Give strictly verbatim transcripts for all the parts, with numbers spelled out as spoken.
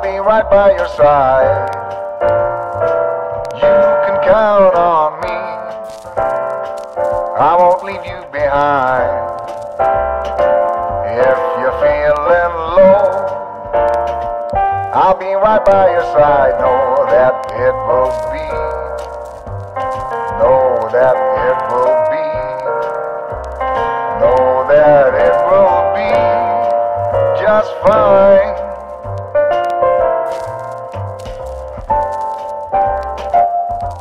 I'll be right by your side. You can count on me, I won't leave you behind. If you're feeling low, I'll be right by your side. Know that it will be, know that it will be, know that it will be just fine.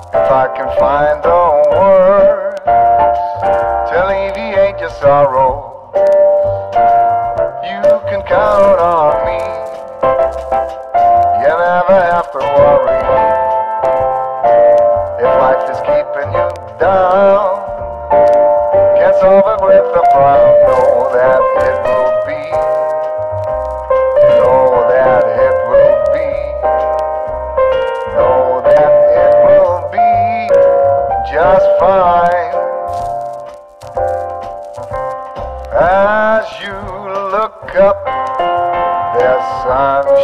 If I can find the words to alleviate your sorrow, you can count on me. You never have to worry. If life is keeping you down, get over with the frown. Know that it will be, know that it will be, know that it will be just fine. As you look up, there's sunshine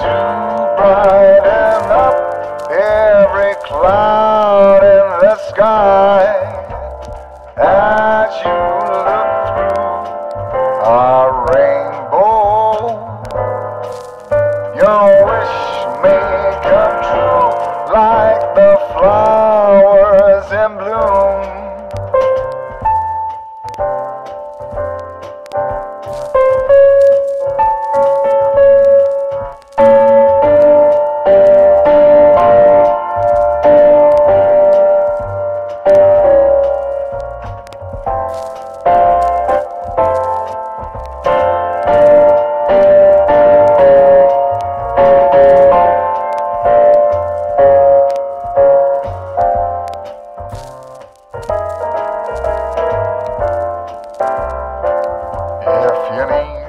to brighten up every cloud in the sky. As you look through a rainbow, your wish may come true, like the flowers in bloom.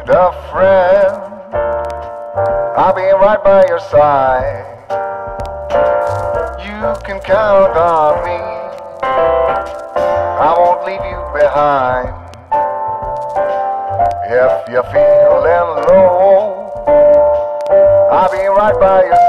A friend, I'll be right by your side. You can count on me, I won't leave you behind. If you're feeling low, I'll be right by your side.